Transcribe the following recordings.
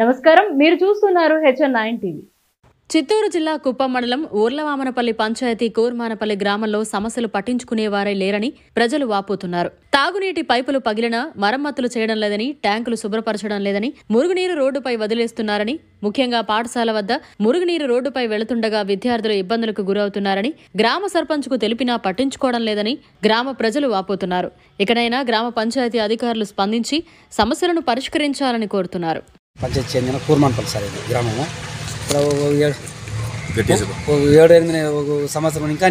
నమస్కారం, మీరు చూస్తున్నారు HN9TV. చిత్తూరు జిల్లా కుప్పం మండలం ఊర్లవామనపల్లి పంచాయతీ కూర్మానపల్లి గ్రామంలో సమస్యలు పట్టించుకునేవారే లేరని ప్రజలు వాపోతున్నారు. తాగునీటి పైపులు పగిలినా మరమ్మతులు చేయడం లేదని, ట్యాంకులు శుభ్రపరచడం లేదని, మురుగునీరు రోడ్డుపై వదిలేస్తున్నారని, ముఖ్యంగా పాఠశాల వద్ద మురుగునీరు రోడ్డుపై వెళుతుండగా విద్యార్థులు ఇబ్బందులకు గురవుతున్నారని గ్రామ సర్పంచ్కు తెలిపినా పట్టించుకోవడం లేదని గ్రామ ప్రజలు వాపోతున్నారు. ఇకనైనా గ్రామ పంచాయతీ అధికారులు స్పందించి సమస్యలను పరిష్కరించాలని కోరుతున్నారు. సంవత్సరం ఇంకా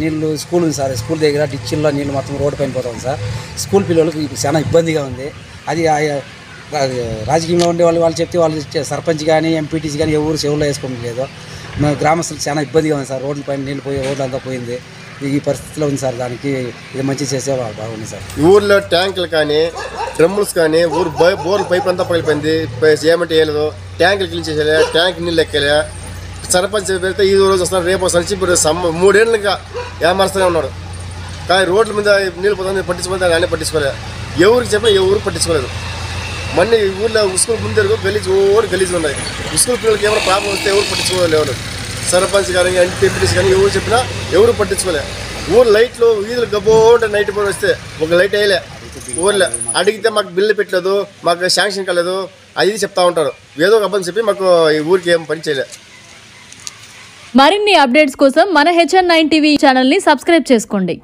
నీళ్ళు స్కూల్ ఉంది సార్. స్కూల్ దగ్గర డిచ్చిల్లో నీళ్ళు మొత్తం రోడ్డు పైన పోతాం సార్. స్కూల్ పిల్లలకు చాలా ఇబ్బందిగా ఉంది. అది రాజకీయంలో ఉండే వాళ్ళు చెప్తే వాళ్ళు సర్పంచ్ కానీ ఎంపీటీసీ కానీ ఎవరు చెవుల్లో వేసుకోలేదు. మన గ్రామస్తులకు చాలా ఇబ్బందిగా ఉంది సార్. రోడ్ల పైన నీళ్ళు పోయి రోడ్లు అంతా పోయింది. ఈ పరిస్థితిలో ఉంది సార్. దానికి ఇది మంచి చేసే బాగుంది సార్. ఊర్లో ట్యాంకులు కానీ డ్రమ్ముల్స్ కానీ ఊరు బోర్లు పైపు అంతా పగిలిపోయింది. ఏమంటే ఏదో ట్యాంకులు క్లీన్ చేసేలా, ట్యాంక్ నీళ్ళు ఎక్కలే. సర్పంచ్ పెడితే ఈ రోజు వస్తున్నారు, రేపు వస్తారు, చెప్పి మూడేళ్ళుగా ఏమరుస్తూనే ఉన్నాడు. కానీ రోడ్ల మీద నీళ్ళు పోతుంది పట్టించుకుంటే కానీ పట్టించుకోలేదు. ఎవరికి చెప్పినా ఎవరు పట్టించుకోలేదు. మళ్ళీ ఊళ్ళో స్కూల్ ముందు గలీజు ఉన్నాయి. స్కూల్ పిల్లలకి ఏమైనా ప్రాబ్లం వస్తే ఎవరు పట్టించుకోలేవారు. సర్పంచ్ కానీ ఎంపీటీసీ కానీ ఎవరు చెప్పినా ఎవరు పట్టించుకోలే. ఊరు లైట్లు వీధులు గబ్బోట నైట్ పోయి వస్తే ఒక లైట్ వేయలే. ఊర్లో అడిగితే మాకు బిల్లు పెట్టలేదు, మాకు శాంక్షన్ కాలేదు, అది చెప్తా ఉంటారు. ఏదో ఒక అబ్బాయి చెప్పి మాకు ఈ ఊరికి ఏం పని చేయలే. మరిన్ని అప్డేట్స్ కోసం మన HN9TV ఛానల్ని సబ్స్క్రైబ్ చేసుకోండి.